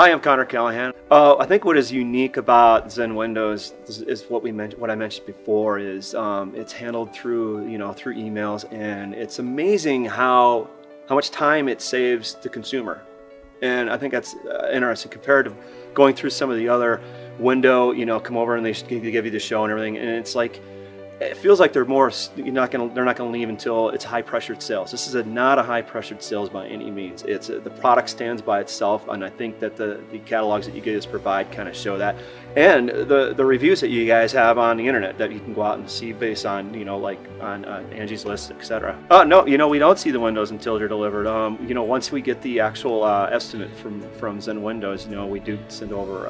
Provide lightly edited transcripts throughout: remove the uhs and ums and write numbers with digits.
Hi, I'm Connor Callahan. I think what is unique about Zen Windows is what I mentioned before is it's handled through through emails, and it's amazing how much time it saves the consumer. And I think that's interesting compared to going through some of the other window, come over and they give you the show and everything, and it's like, it feels like they're not gonna leave until it's high pressured sales. This is not a high pressured sales by any means. It's the product stands by itself, and I think that the catalogs that you guys provide kind of show that, and the reviews that you guys have on the internet that you can go out and see based on like on Angie's List, etc. Oh no, we don't see the windows until they're delivered. Once we get the actual estimate from Zen Windows, we do send over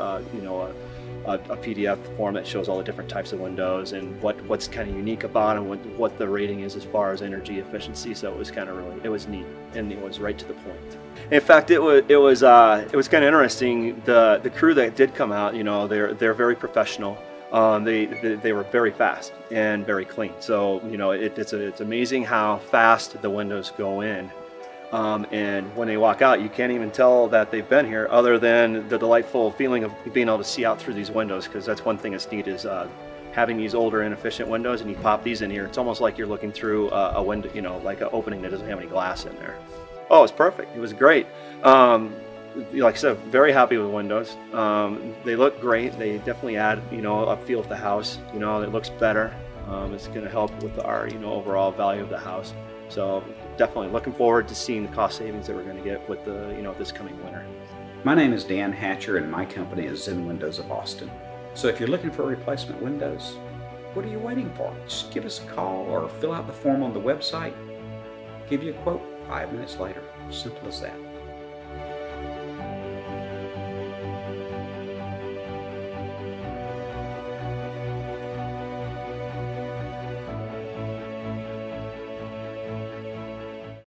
a PDF form that shows all the different types of windows and what's kind of unique about them, what the rating is as far as energy efficiency. So it was kind of really, it was neat, and it was right to the point. In fact, it was kind of interesting. The crew that did come out, they're very professional. They were very fast and very clean. So it's amazing how fast the windows go in. And when they walk out, you can't even tell that they've been here, other than the delightful feeling of being able to see out through these windows, because that's one thing that's neat is having these older, inefficient windows, and you pop these in here, it's almost like you're looking through a window, like an opening that doesn't have any glass in there. Oh, it's perfect. It was great. Like I said, very happy with windows. They look great. They definitely add, a feel of the house. It looks better. It's going to help with our, overall value of the house. So definitely looking forward to seeing the cost savings that we're going to get with the, this coming winter. My name is Dan Hatcher, and my company is Zen Windows of Austin. So if you're looking for replacement windows, what are you waiting for? Just give us a call or fill out the form on the website. Give you a quote 5 minutes later. Simple as that.